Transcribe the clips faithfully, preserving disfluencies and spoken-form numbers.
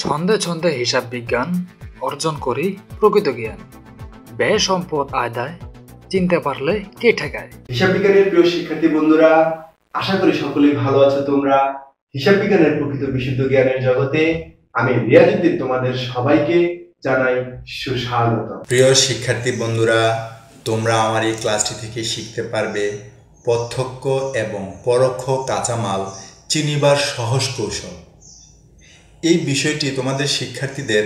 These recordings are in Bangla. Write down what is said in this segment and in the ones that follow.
छंदे छंदे हिसाब विज्ञान अर्जन करी प्रकृत ज्ञान व्यय सम्पद आदाय चिंता पारले के ठेकाय। हिसाब विज्ञानेर प्रिय शिक्षार्थी बंधुरा आशा करी सकलेई भालो आछो तोमरा। हिसाब विज्ञानेर प्रकृत विशुद्ध ज्ञानेर जगते आमि रियाजुद्दीन तोमादेर सबाइके জানাই সুস্বাগতম। প্রিয় শিক্ষার্থী বন্ধুরা, তোমরা আমার এই ক্লাসটি থেকে শিখতে পারবে প্রত্যক্ষ এবং পরোক্ষ কাঁচামাল চিনিবার সহজ কৌশল। এই বিষয়টি তোমাদের শিক্ষার্থীদের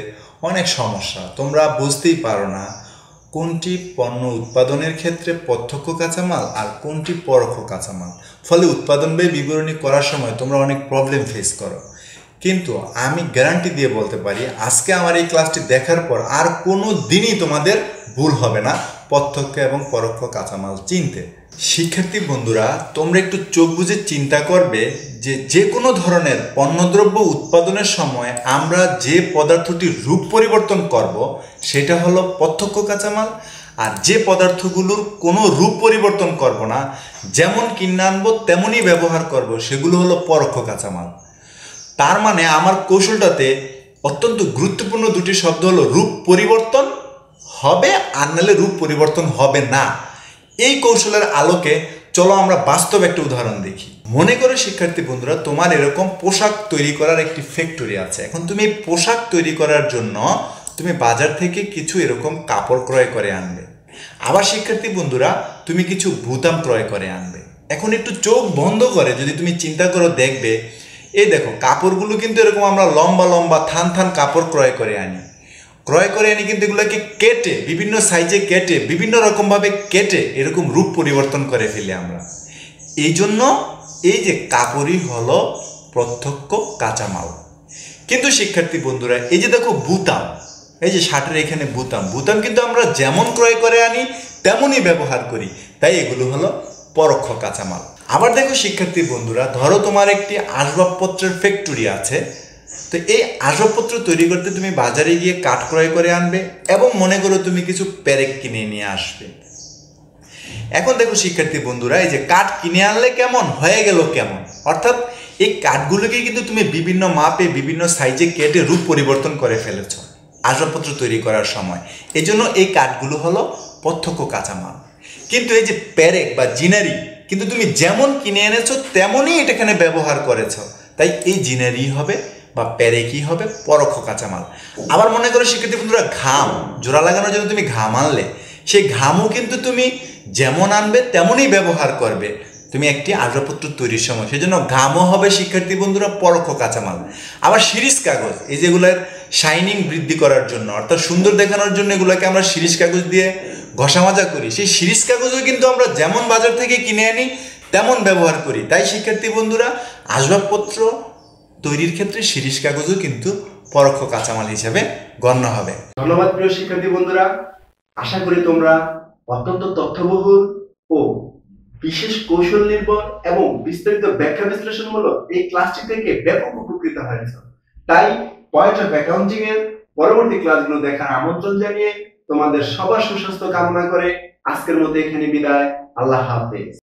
অনেক সমস্যা, তোমরা বুঝতেই পারো না কোনটি পণ্য উৎপাদনের ক্ষেত্রে প্রত্যক্ষ কাঁচামাল আর কোনটি পরোক্ষ কাঁচামাল, ফলে উৎপাদন ব্যয় বিবরণী করার সময় তোমরা অনেক প্রবলেম ফেস করো। কিন্তু আমি গ্যারান্টি দিয়ে বলতে পারি আজকে আমার এই ক্লাসটি দেখার পর আর কোনো দিনই তোমাদের ভুল হবে না প্রত্যক্ষ এবং পরোক্ষ কাঁচামাল চিনতে। শিক্ষার্থী বন্ধুরা, তোমরা একটু চোখ বুজে চিন্তা করবে যে যে কোনো ধরনের পণ্যদ্রব্য উৎপাদনের সময় আমরা যে পদার্থটির রূপ পরিবর্তন করব সেটা হলো প্রত্যক্ষ কাঁচামাল, আর যে পদার্থগুলোর কোনো রূপ পরিবর্তন করব না, যেমন কিনে আনবো তেমনই ব্যবহার করব, সেগুলো হলো পরোক্ষ কাঁচামাল। তার মানে আমার কৌশলটাতে অত্যন্ত গুরুত্বপূর্ণ দুটি শব্দ হলো রূপ পরিবর্তন হবে আর নাহলে রূপ পরিবর্তন হবে না। এই কৌশলের আলোকে চলো আমরা বাস্তব একটা উদাহরণ দেখি। মনে করো শিক্ষার্থী বন্ধুরা, তোমার এরকম পোশাক তৈরি করার একটি ফ্যাক্টরি আছে। এখন তুমি এই পোশাক তৈরি করার জন্য তুমি বাজার থেকে কিছু এরকম কাপড় ক্রয় করে আনবে। আবার শিক্ষার্থী বন্ধুরা, তুমি কিছু বুতাম ক্রয় করে আনবে। এখন একটু চোখ বন্ধ করে যদি তুমি চিন্তা করো দেখবে এই দেখো কাপড়গুলো কিন্তু এরকম আমরা লম্বা লম্বা থান থান কাপড় ক্রয় করে আনি ক্রয় করে আনি কিন্তু এগুলোকে কেটে বিভিন্ন সাইজে কেটে বিভিন্ন রকমভাবে কেটে এরকম রূপ পরিবর্তন করে ফেলি আমরা। এই জন্য এই যে কাপড়ই হলো প্রত্যক্ষ কাঁচামাল। কিন্তু শিক্ষার্থী বন্ধুরা, এই যে দেখো বুতাম, এই যে শার্টের এখানে বুতাম, বুতাম কিন্তু আমরা যেমন ক্রয় করে আনি তেমনই ব্যবহার করি, তাই এগুলো হলো পরোক্ষ কাঁচামাল। আবার দেখো শিক্ষার্থী বন্ধুরা, ধরো তোমার একটি আসবাবপত্রের ফ্যাক্টরি আছে। তো এই আসবাবপত্র তৈরি করতে তুমি বাজারে গিয়ে কাঠ ক্রয় করে আনবে এবং মনে করো তুমি কিছু পেরেক কিনে নিয়ে আসবে। এখন দেখো শিক্ষার্থী বন্ধুরা, এই যে কাঠ কিনে আনলে কেমন হয়ে গেল কেমন, অর্থাৎ এই কাঠগুলোকে কিন্তু তুমি বিভিন্ন মাপে বিভিন্ন সাইজে কেটে রূপ পরিবর্তন করে ফেলেছ আসবাবপত্র তৈরি করার সময়। এই জন্য এই কাঠগুলো হলো প্রত্যক্ষ কাঁচামাল। কিন্তু এই যে পেরেক বা জিনারি কিন্তু তুমি যেমন কিনে এনেছো তেমনই এটাখানে ব্যবহার করেছ, তাই এই জিনারি হবে বা পেরেকই হবে পরোক্ষ কাঁচামাল। আবার মনে করো শিক্ষার্থী বন্ধুরা, ঘাম জোড়া লাগানোর জন্য তুমি ঘাম আনলে, সেই ঘামও কিন্তু তুমি যেমন আনবে তেমনই ব্যবহার করবে তুমি একটি আসবাবপত্র তৈরির সময়, সেজন্য ঘামও হবে শিক্ষার্থী বন্ধুরা পরোক্ষ কাঁচামাল। আবার শিরিষ কাগজ, এই যেগুলোর শাইনিং বৃদ্ধি করার জন্য অর্থাৎ সুন্দর দেখানোর জন্য এগুলোকে আমরা শিরিষ কাগজ দিয়ে ঘষা মাজা করি, সেই শিরিষ কাগজও কিন্তু আমরা যেমন বাজার থেকে কিনে আনি তেমন ব্যবহার করি। তাই শিক্ষার্থী বন্ধুরা, আসবাবপত্র তৈরির ক্ষেত্রে শিরিষ কাগজও কিন্তু পরোক্ষ কাঁচামাল হিসেবে গণ্য হবে। ধন্যবাদ প্রিয় শিক্ষার্থী বন্ধুরা, আশা করি তোমরা অত্যন্ত তথ্যবহুল ও বিশেষ কৌশল নির্ভর এবং বিস্তারিত ব্যাখ্যা বিশ্লেষণমূলক এই ক্লাসটি থেকে ব্যাপক উপকৃত হয়েছ। তাই পয়েন্ট অফ অ্যাকাউন্টিং এর পরবর্তী ক্লাসগুলো দেখার আমন্ত্রণ জানিয়ে তোমাদের সবার সুস্বাস্থ্য কামনা করে আজকের মতো এখানে বিদায়। আল্লাহ হাফেজ।